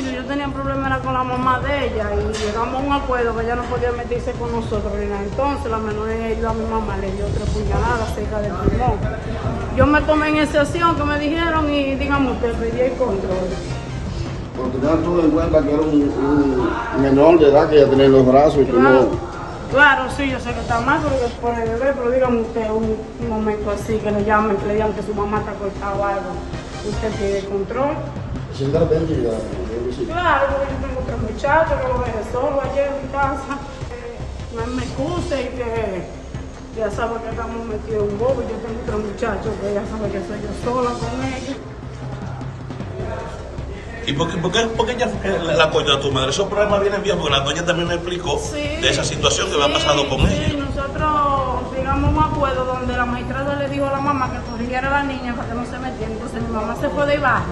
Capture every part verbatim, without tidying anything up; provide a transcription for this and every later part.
Brito, yo tenía problemas con la mamá de ella y llegamos a un acuerdo que ella no podía meterse con nosotros. Entonces la menor ayudó a mi mamá, le dio tres puñaladas cerca del pulmón. Yo me tomé en excepción que me dijeron y digamos que perdí el control. Porque no tuve en cuenta que era un, un menor de edad que ya tenía los brazos y que claro, no... Claro, sí, yo sé que está mal por el bebé, pero dígame usted un, un momento así, que le llamen, que le digan que su mamá está cortada o algo. Usted tiene el control. ¿Se está atendida? Claro, porque yo tengo tres muchachos, que los dejé solo ayer en mi casa. No me excuse y que... Ya sabe que estamos metidos en un bobo, yo tengo tres muchachos, que ya sabe que soy yo sola con ellos. ¿Y por qué, por qué, por qué ella la, la coña a tu madre? Esos problemas vienen bien, porque la doña también me explicó sí, de esa situación que sí, le ha pasado con sí, ella. Sí, nosotros llegamos a un acuerdo donde la magistrada le dijo a la mamá que corrigiera a la niña para que no se metiera. Entonces mi mamá se fue de bajo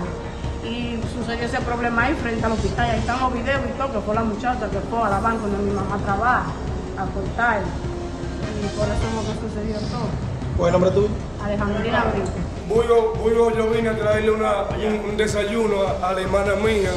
y sucedió ese problema ahí frente al hospital. Ahí están los videos y todo, que fue la muchacha que fue a la banca donde mi mamá trabaja, a cortar. Y por eso no sucedió todo. ¿Cuál nombre tú? Alejandrina Brito. Bullo, Bullo, yo vine a traerle una, un, un desayuno a, a la hermana mía.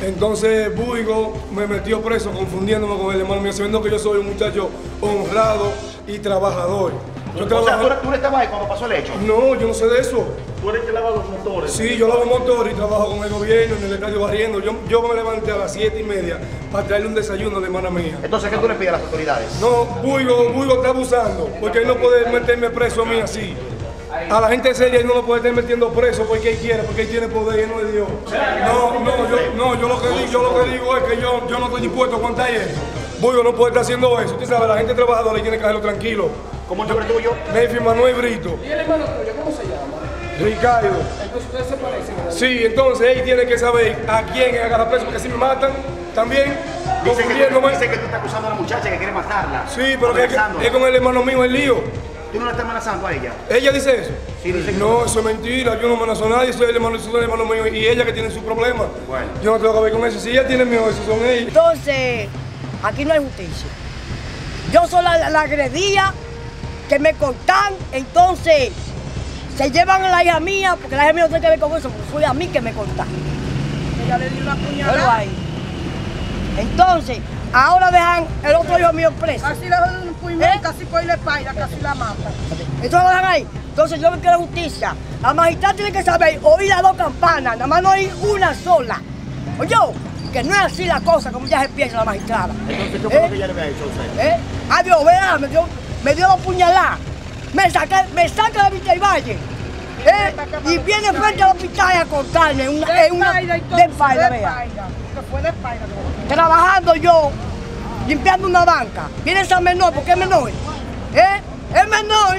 Entonces Bullo me metió preso confundiéndome con el hermano mío, sabiendo que yo soy un muchacho honrado y trabajador. Yo o trabaja... sea, ¿tú no estabas ahí cuando pasó el hecho? No, yo no sé de eso. ¿Tú eres el que lava los motores? Sí, yo lavo motores y trabajo con el gobierno, en el estadio barriendo. Yo, yo me levanté a las siete y media para traerle un desayuno a la hermana mía. Entonces, ¿qué tú le pides a las autoridades? No, Bullo, Bullo está abusando, porque él no puede meterme preso a mí así. A la gente seria no lo puede estar metiendo preso porque él quiere, porque él tiene poder y no es Dios. No, no, yo, no, yo, lo que digo, yo lo que digo es que yo, yo no estoy dispuesto a aguantar eso. Bullo no puede estar haciendo eso. Usted sabe, la gente trabajadora le tiene que hacerlo tranquilo. ¿Cómo el nombre tuyo? Nelfi Manuel Brito. ¿Y el hermano tuyo? ¿Cómo se llama? Ricardo. Entonces ustedes se parecen, ¿verdad? Sí, entonces él tiene que saber a quién agarra preso porque si me matan también. Dicen que, tú, dicen que tú estás acusando a la muchacha que quiere matarla. Sí, pero que es con el hermano mío el lío. ¿Tú no la estás amenazando a ella? ¿Ella dice eso? Sí, dice que no, eso es mentira, yo no amenazo a nadie, soy el hermano, soy el hermano mío y ella que tiene sus problemas. Bueno. Yo no tengo que ver con eso, si ella tiene miedo, eso son ellos. Entonces, aquí no hay justicia. Yo soy la, la agredía, que me cortan, entonces se llevan a la hija mía, porque la hija mía no tiene que ver con eso, porque fue a mí que me cortan. Ella le dio una puñalada. Ahí. Entonces, ahora dejan el otro hijo mío preso. Así la dejan un puñal, casi por ahí le paira, casi la mata. Entonces lo dejan ahí. Entonces yo me quiero justicia. La magistrada tiene que saber oír las dos campanas, nada más no oír una sola. Oye, que no es así la cosa como ya se piensa la magistrada. Entonces, ¿qué fue lo que ella le había hecho a usted? ¿Eh? Adiós, vea, me dio, me dio dos puñaladas. Me saca, me saca de Vista y Valle. ¿Eh? Y viene frente a la hospital a cortarme una, una de paila, vea. Trabajando yo, limpiando una banca. Viene esa menor, porque es menor. ¿Eh? Es menor.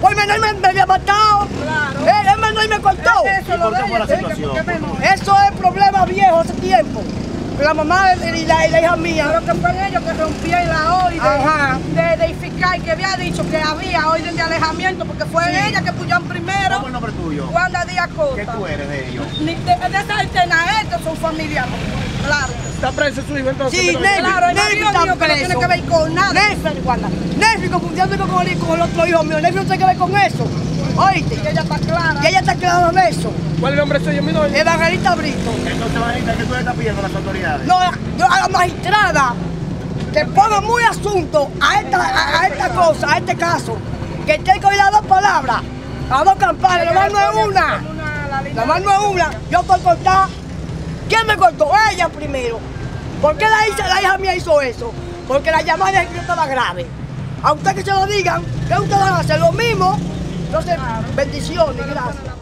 Pues menor me, me había matado. Claro. ¿Eh? Es menor y me cortó. Es eso, ¿y por la situación? Eso es problema viejo hace tiempo. La mamá y la, y la hija mía. Pero que fue ellos que rompían la orden de deificar, que había dicho que había orden de alejamiento, porque fue sí, ella que pusieron primero. ¿Cómo es el nombre tuyo? Wanda Díaz Costa. ¿Qué tú eres de ellos? Ni de, de esa alterna, estos son familiares. Claro. ¿Está preso su hijo entonces? Sí, Nelfi, claro, Nelfi está preso. Que no tiene que ver con nada. Nelfi, Wanda. Nelfi, confundiendo con el, con el otro hijo mío. Nelfi no tiene que ver con eso. Oíste. Y ella está clara. Y ella está clara en eso. ¿Cuál es el nombre suyo, mi nombre? Evangelista Brito. Entonces, Evangelista, ¿qué tú le estás pidiendo a las autoridades? No, yo a la magistrada que ponga muy asunto a esta, a, a esta cosa, a este caso. Que tiene que oír las dos palabras, las dos campanas, la mano es una. La mano es una. Yo estoy cortada. ¿Quién me cortó? Ella primero. ¿Por qué la hija, la hija mía hizo eso? Porque la llamada es que yo estaba grave. A usted que se lo digan, ¿qué ustedes van a hacer? Lo mismo. Entonces, bendiciones, gracias.